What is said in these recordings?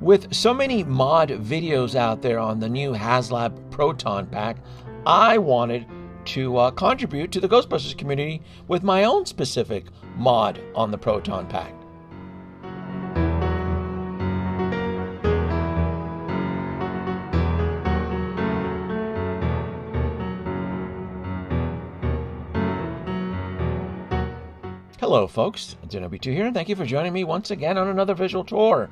With so many mod videos out there on the new HasLab Proton Pack, I wanted to contribute to the Ghostbusters community with my own specific mod on the Proton Pack. Hello folks, Danoby2 here, and thank you for joining me once again on another visual tour.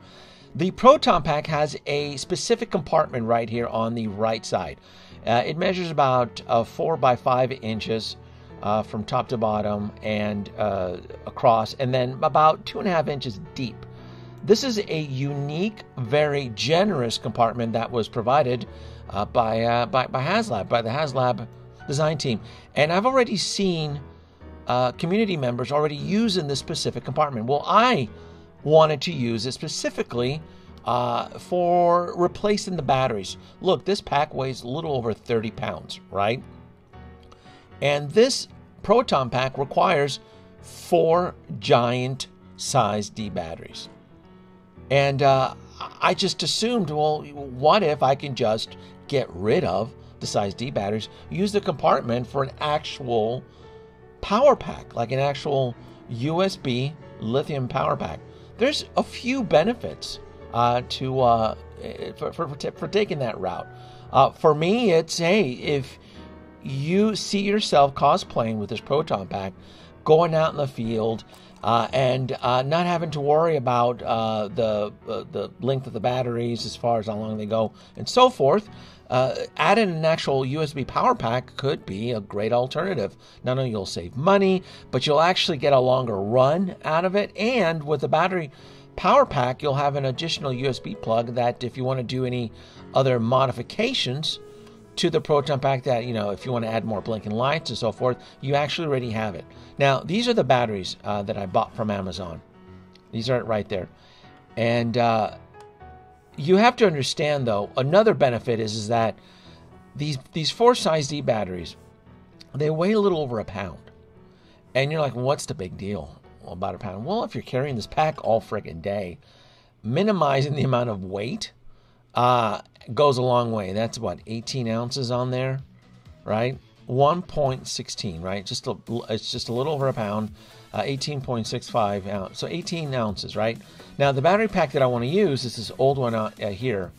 The Proton Pack has a specific compartment right here on the right side. It measures about 4 by 5 inches from top to bottom and across, and then about 2.5 inches deep. This is a unique, very generous compartment that was provided by HasLab, by the HasLab design team. And I've already seen community members already using this specific compartment. Well, I wanted to use it specifically for replacing the batteries. Look, this pack weighs a little over 30 pounds, right? And this Proton Pack requires 4 giant size D batteries. And I just assumed, well, what if I can just get rid of the size D batteries, use the compartment for an actual power pack, like an actual USB lithium power pack. There's a few benefits for taking that route. For me, it's, hey, if you see yourself cosplaying with this Proton Pack, going out in the field and not having to worry about the length of the batteries as far as how long they go and so forth, adding an actual USB power pack could be a great alternative. Not only you'll save money, but you'll actually get a longer run out of it. And with the battery power pack, you'll have an additional USB plug that if you want to do any other modifications to the Proton Pack, that, you know, if you want to add more blinking lights and so forth, you actually already have it. Now, these are the batteries that I bought from Amazon. These are right there. And you have to understand, though, another benefit is that these 4 size D batteries, they weigh a little over a pound. And you're like, well, what's the big deal about a pound? Well, if you're carrying this pack all friggin' day, minimizing the amount of weight goes a long way. That's what, 18 ounces on there, right? 1.16, right? It's just a little over a pound, 18.65 ounce, so 18 ounces, right? Now, the battery pack that I want to use is this old one here,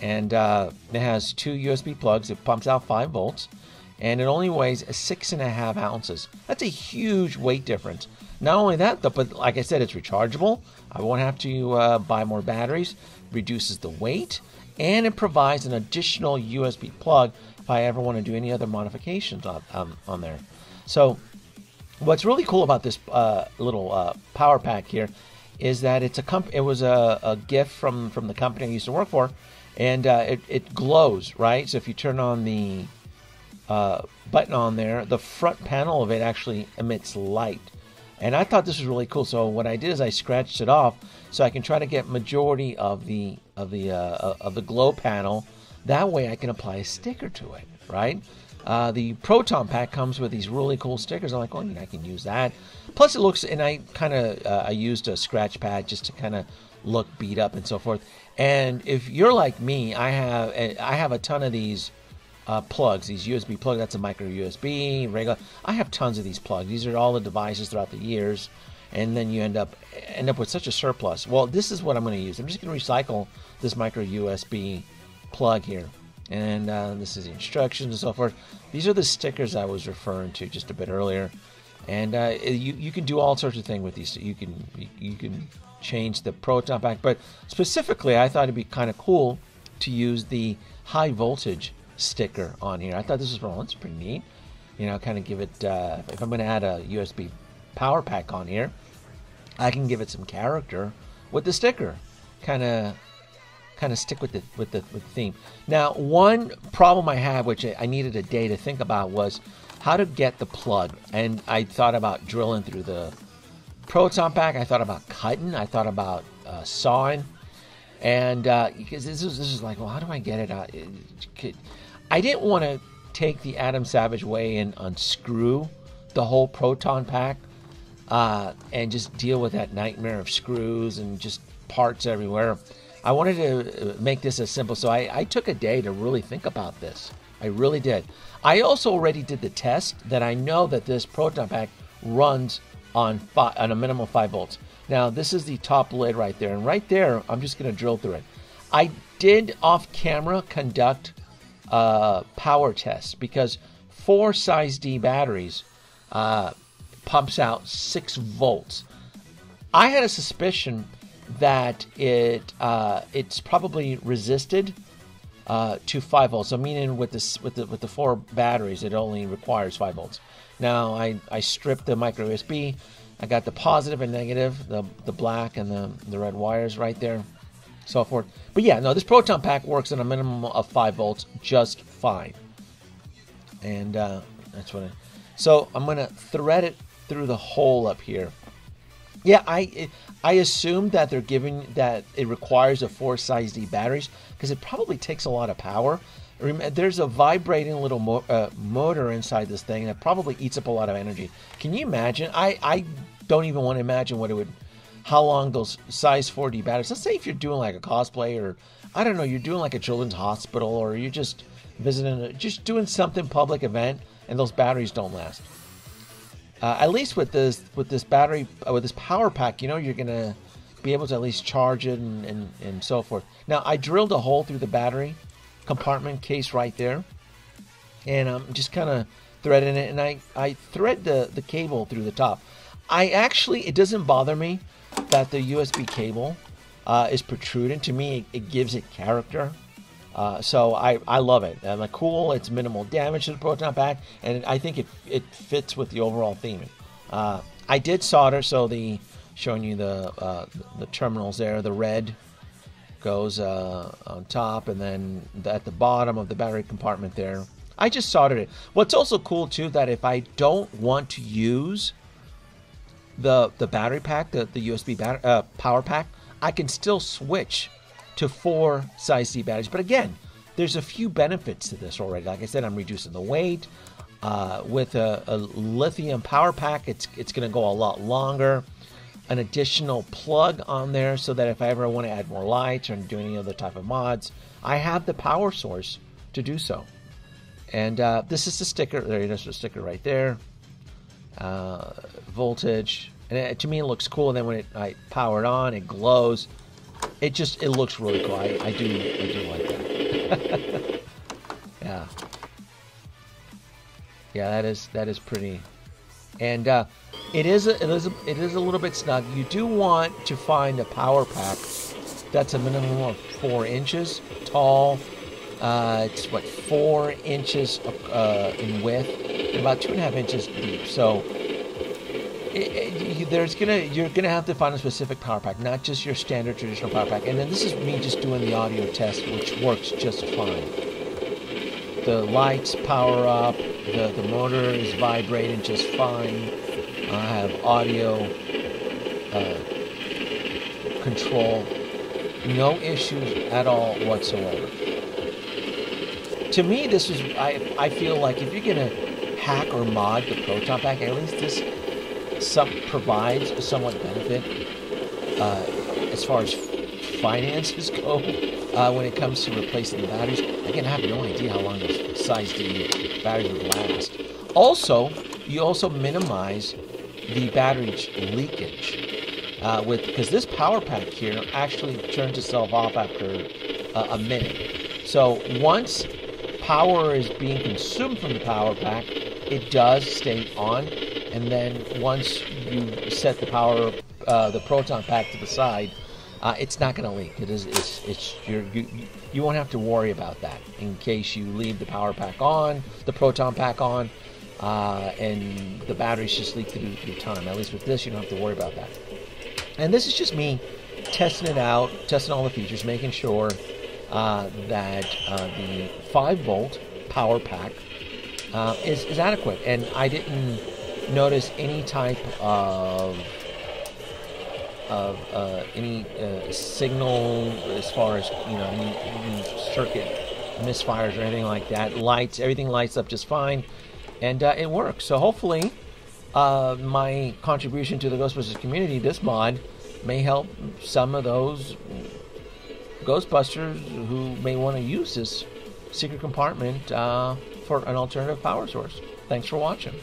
and it has 2 USB plugs. It pumps out 5 volts, and it only weighs 6.5 ounces. That's a huge weight difference. Not only that, though, but like I said, it's rechargeable. I won't have to buy more batteries. Reduces the weight, and it provides an additional USB plug if I ever want to do any other modifications on there. So what's really cool about this little power pack here is that it's a gift from the company I used to work for, and it glows, right? So if you turn on the button on there, the front panel of it actually emits light. And I thought this was really cool. So what I did is I scratched it off so I can try to get majority of the glow panel. That way I can apply a sticker to it, right? The Proton Pack comes with these really cool stickers. I'm like, oh, yeah, I can use that. Plus it looks, and I kind of I used a scratch pad just to kind of look beat up and so forth. And if you're like me, I have a ton of these plugs, these USB plug, that's a micro USB, regular. I have tons of these plugs. These are all the devices throughout the years, and then you end up with such a surplus. Well, this is what I'm going to use. I'm just going to recycle this micro USB plug here, and this is the instructions and so forth. These are the stickers I was referring to just a bit earlier, and you can do all sorts of things with these. You can change the Proton Pack, but specifically, I thought it'd be kind of cool to use the high voltage sticker on here. I thought this was that's pretty neat. You know, kind of give it, if I'm going to add a USB power pack on here, I can give it some character with the sticker. Kind of stick with the theme. Now, one problem I have, which I needed a day to think about, was how to get the plug. And I thought about drilling through the Proton Pack. I thought about cutting. I thought about sawing. And because this is like, well, how do I get it out? I didn't want to take the Adam Savage way and unscrew the whole Proton Pack and just deal with that nightmare of screws and just parts everywhere. I wanted to make this as simple, so I took a day to really think about this. I really did. I also already did the test that I know that this Proton Pack runs on a minimum 5 volts. Now, this is the top lid right there, and right there, I'm just going to drill through it. I did off-camera conduct power tests because 4 size D batteries pumps out 6 volts. I had a suspicion that it's probably resisted to 5 volts. I mean, with the 4 batteries, it only requires 5 volts. Now, I stripped the micro USB. I got the positive and negative, the black and the red wires right there, so forth. But yeah, no, this Proton Pack works on a minimum of 5 volts just fine. And that's what so I'm going to thread it through the hole up here. Yeah, I assume that they're giving that it requires a 4 size D batteries because it probably takes a lot of power. There's a vibrating little motor inside this thing that probably eats up a lot of energy. Can you imagine? I don't even want to imagine what it would, how long those size 4D batteries. Let's say if you're doing like a cosplay or I don't know, you're doing like a children's hospital or you're just visiting, just doing something public event, and those batteries don't last. At least with this power pack, you know, you're gonna be able to at least charge it and so forth. Now I drilled a hole through the battery compartment case right there, and I'm just kind of threading it, and I thread the cable through the top. I actually, it doesn't bother me that the USB cable is protruding. To me, it gives it character. So I love it. I'm like, cool, it's minimal damage to the Proton Pack, and I think it fits with the overall theme. I did solder, so showing you the terminals there, the red goes on top, and then at the bottom of the battery compartment there, I just soldered it. What's also cool too, that if I don't want to use the battery pack, the USB power pack, I can still switch to 4 size C batteries. But again, there's a few benefits to this already. Like I said, I'm reducing the weight. With a lithium power pack, it's gonna go a lot longer. An additional plug on there so that if I ever wanna add more lights or do any other type of mods, I have the power source to do so. And this is the sticker, there's the sticker right there. Voltage, and to me it looks cool. And then when I power it on, it glows. It looks really cool. I do like that. Yeah, that is pretty. And it is a little bit snug. You do want to find a power pack that's a minimum of 4 inches tall. It's what, 4 inches in width, and about 2.5 inches deep. So you're gonna have to find a specific power pack, not just your standard traditional power pack. And then this is me just doing the audio test, which works just fine. The lights power up, the motor is vibrating just fine. I have audio control, no issues at all whatsoever. To me, this is, I feel like if you're gonna hack or mod the Proton Pack, at least this provides a somewhat benefit as far as finances go when it comes to replacing the batteries. Again, I have no idea how long those size D batteries would last. Also, you also minimize the battery leakage because this power pack here actually turns itself off after a minute. So once power is being consumed from the power pack, it does stay on. And then once you set the power, the Proton Pack to the side, it's not going to leak. You won't have to worry about that in case you leave the power pack on, the Proton Pack on, and the batteries just leak through time. At least with this, you don't have to worry about that. And this is just me testing it out, testing all the features, making sure that the 5-volt power pack is adequate. And I didn't notice any type of any signal as far as, you know, any circuit misfires or anything like that. Lights, everything lights up just fine, and it works. So hopefully my contribution to the Ghostbusters community, this mod, may help some of those Ghostbusters who may want to use this secret compartment for an alternative power source. Thanks for watching.